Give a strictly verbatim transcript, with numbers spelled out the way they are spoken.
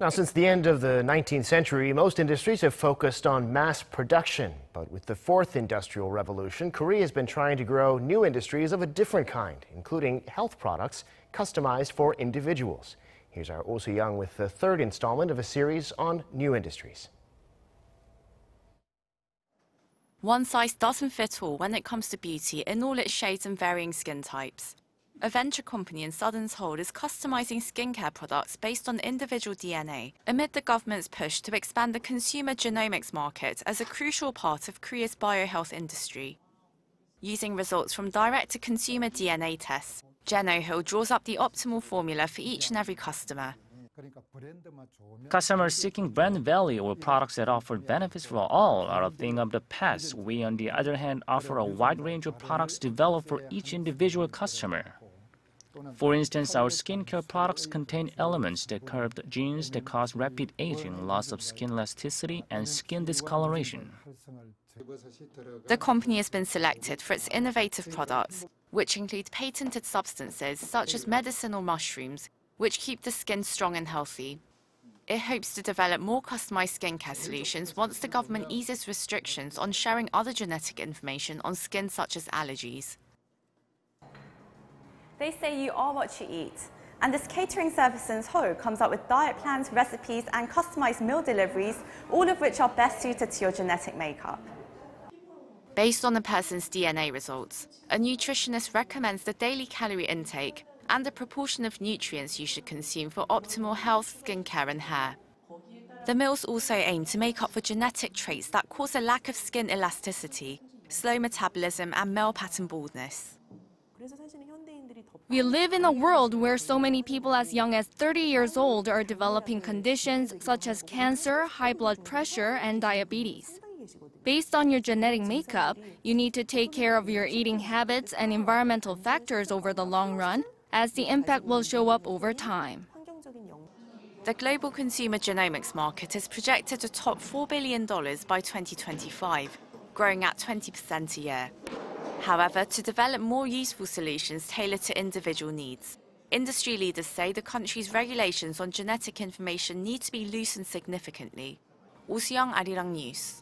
Now, since the end of the nineteenth century, most industries have focused on mass production. But with the Fourth Industrial Revolution, Korea has been trying to grow new industries of a different kind, including health products customized for individuals. Here's our Oh Soo-young with the third installment of a series on new industries. One size doesn't fit all when it comes to beauty in all its shades and varying skin types. A venture company in southern Seoul is customizing skincare products based on individual D N A amid the government's push to expand the consumer genomics market as a crucial part of Korea's biohealth industry. Using results from direct-to-consumer D N A tests, Genoheal draws up the optimal formula for each and every customer. Customers seeking brand value or products that offer benefits for all are a thing of the past. We, on the other hand, offer a wide range of products developed for each individual customer. For instance, our skincare products contain elements that curb genes that cause rapid aging, loss of skin elasticity, and skin discoloration. The company has been selected for its innovative products, which include patented substances such as medicinal mushrooms, which keep the skin strong and healthy. It hopes to develop more customized skincare solutions once the government eases restrictions on sharing other genetic information on skin such as allergies. They say you are what you eat, and this catering service in Seoul comes up with diet plans, recipes, and customized meal deliveries, all of which are best suited to your genetic makeup. Based on a person's D N A results, a nutritionist recommends the daily calorie intake and the proportion of nutrients you should consume for optimal health, skincare, and hair. The meals also aim to make up for genetic traits that cause a lack of skin elasticity, slow metabolism, and male pattern baldness. We live in a world where so many people as young as thirty years old are developing conditions such as cancer, high blood pressure, and diabetes. Based on your genetic makeup, you need to take care of your eating habits and environmental factors over the long run, as the impact will show up over time. The global consumer genomics market is projected to top four billion dollars by twenty twenty-five, growing at twenty percent a year. However, to develop more useful solutions tailored to individual needs, industry leaders say the country's regulations on genetic information need to be loosened significantly. Oh Soo-young, Arirang News.